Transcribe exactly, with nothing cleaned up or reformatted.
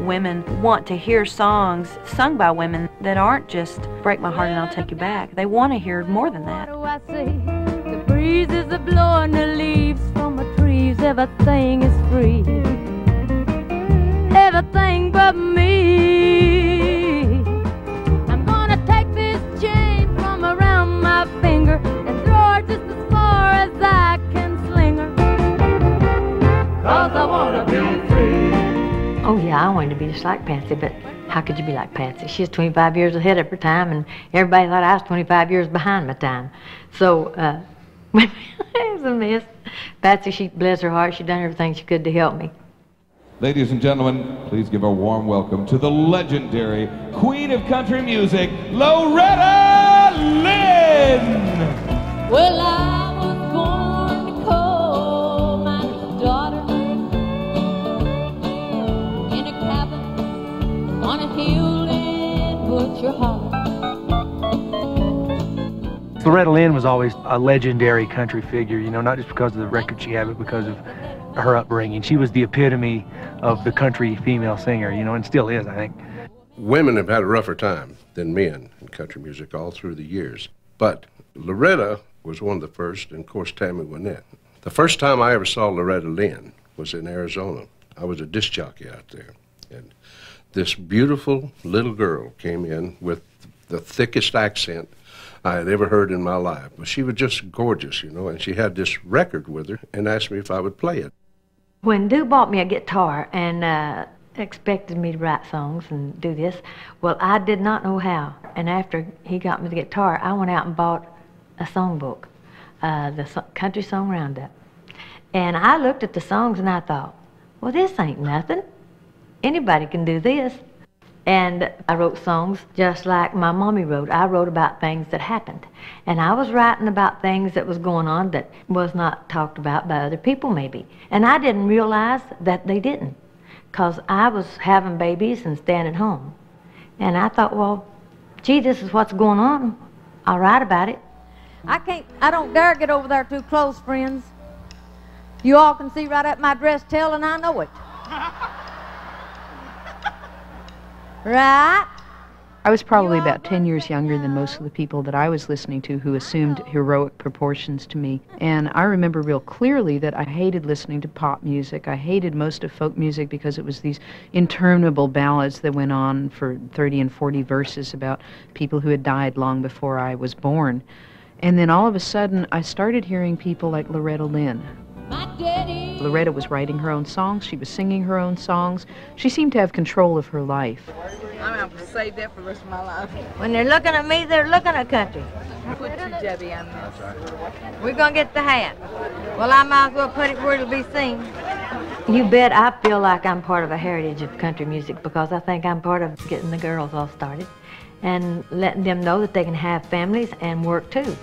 women want to hear songs sung by women that aren't just break my heart and I'll take you back. They want to hear more than that. What do I see? The breeze is a blowing the leaves from the trees. Everything is free. Everything but me. I'm gonna take this chain from around my finger and throw her just as far as I can sling her. Cause I wanna be free. Oh, yeah, I wanted to be just like Patsy, but how could you be like Patsy? She was twenty-five years ahead of her time, and everybody thought I was twenty-five years behind my time. So, uh, it was a mess. Patsy, she, bless her heart, she done everything she could to help me. Ladies and gentlemen, please give a warm welcome to the legendary Queen of Country Music, Loretta Lynn! Well, I Loretta Lynn was always a legendary country figure, you know, not just because of the record she had, but because of her upbringing. She was the epitome of the country female singer, you know, and still is, I think. Women have had a rougher time than men in country music all through the years. But Loretta was one of the first, and of course, Tammy Wynette. The first time I ever saw Loretta Lynn was in Arizona. I was a disc jockey out there, and this beautiful little girl came in with the thickest accent I had ever heard in my life. But she was just gorgeous, you know, and she had this record with her and asked me if I would play it. When Doo bought me a guitar and uh, expected me to write songs and do this, well, I did not know how. And after he got me the guitar, I went out and bought a songbook, uh, the so Country Song Roundup. And I looked at the songs and I thought, well, this ain't nothing. Anybody can do this. And I wrote songs just like my mommy wrote. I wrote about things that happened. And I was writing about things that was going on that was not talked about by other people maybe. And I didn't realize that they didn't, because I was having babies and staying at home. And I thought, well, gee, this is what's going on. I'll write about it. I can't, I don't dare get over there too close, friends. You all can see right up my dress tail, and I know it. Right. I was probably about ten years younger than most of the people that I was listening to who assumed heroic proportions to me. And I remember real clearly that I hated listening to pop music. I hated most of folk music because it was these interminable ballads that went on for thirty and forty verses about people who had died long before I was born. And then all of a sudden, I started hearing people like Loretta Lynn. Loretta was writing her own songs, she was singing her own songs. She seemed to have control of her life. I'm going to save that for the rest of my life. When they're looking at me, they're looking at country. I put your jubby on this. We're going to get the hat. Well, I might as well put it where it'll be seen. You bet I feel like I'm part of a heritage of country music, because I think I'm part of getting the girls all started and letting them know that they can have families and work too.